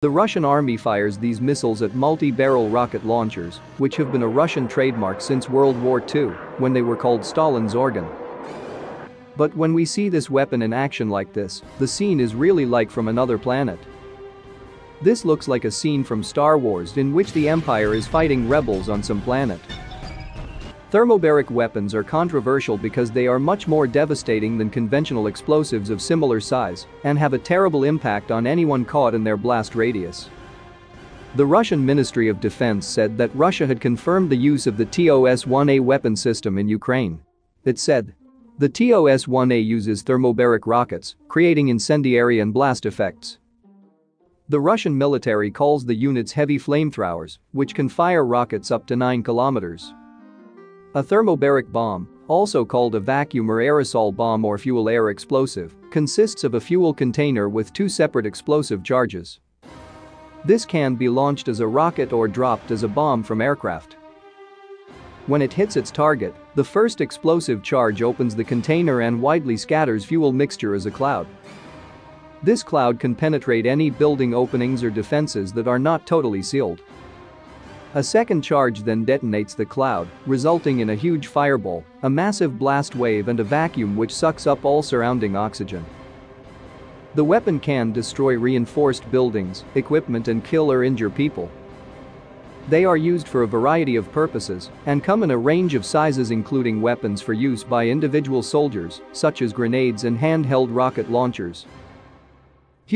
The Russian army fires these missiles at multi-barrel rocket launchers, which have been a Russian trademark since World War II, when they were called Stalin's Organ. But when we see this weapon in action like this, the scene is really like from another planet. This looks like a scene from Star Wars in which the Empire is fighting rebels on some planet. Thermobaric weapons are controversial because they are much more devastating than conventional explosives of similar size and have a terrible impact on anyone caught in their blast radius. The Russian Ministry of Defense said that Russia had confirmed the use of the TOS-1A weapon system in Ukraine. It said, "The TOS-1A uses thermobaric rockets, creating incendiary and blast effects." The Russian military calls the units heavy flamethrowers, which can fire rockets up to 9 kilometers. A thermobaric bomb, also called a vacuum or aerosol bomb or fuel-air explosive, consists of a fuel container with 2 separate explosive charges. This can be launched as a rocket or dropped as a bomb from aircraft. When it hits its target, the first explosive charge opens the container and widely scatters fuel mixture as a cloud. This cloud can penetrate any building openings or defenses that are not totally sealed. A second charge then detonates the cloud, resulting in a huge fireball, a massive blast wave and a vacuum which sucks up all surrounding oxygen. The weapon can destroy reinforced buildings, equipment and kill or injure people. They are used for a variety of purposes and come in a range of sizes, including weapons for use by individual soldiers, such as grenades and handheld rocket launchers.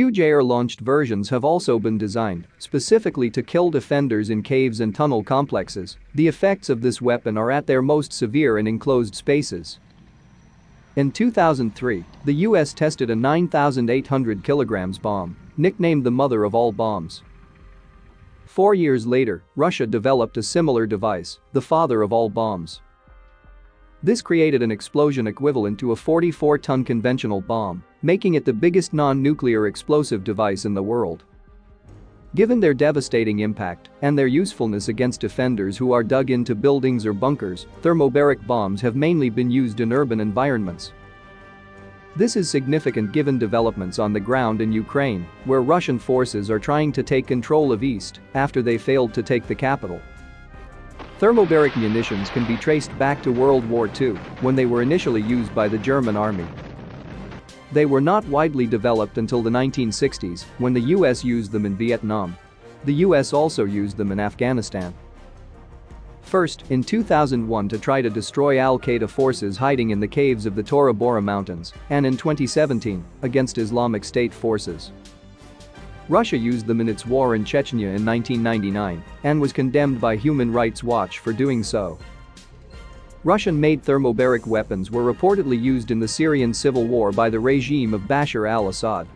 Huge air-launched versions have also been designed specifically to kill defenders in caves and tunnel complexes. The effects of this weapon are at their most severe in enclosed spaces. In 2003, the US tested a 9,800 kilograms bomb, nicknamed the Mother of All Bombs. 4 years later, Russia developed a similar device, the Father of All Bombs. This created an explosion equivalent to a 44-ton conventional bomb, making it the biggest non-nuclear explosive device in the world. Given their devastating impact and their usefulness against defenders who are dug into buildings or bunkers, thermobaric bombs have mainly been used in urban environments. This is significant given developments on the ground in Ukraine, where Russian forces are trying to take control of East after they failed to take the capital. Thermobaric munitions can be traced back to World War II, when they were initially used by the German army. They were not widely developed until the 1960s, when the US used them in Vietnam. The US also used them in Afghanistan. First, in 2001 to try to destroy Al-Qaeda forces hiding in the caves of the Tora Bora mountains, and in 2017, against Islamic State forces. Russia used them in its war in Chechnya in 1999 and was condemned by Human Rights Watch for doing so. Russian-made thermobaric weapons were reportedly used in the Syrian civil war by the regime of Bashar al-Assad.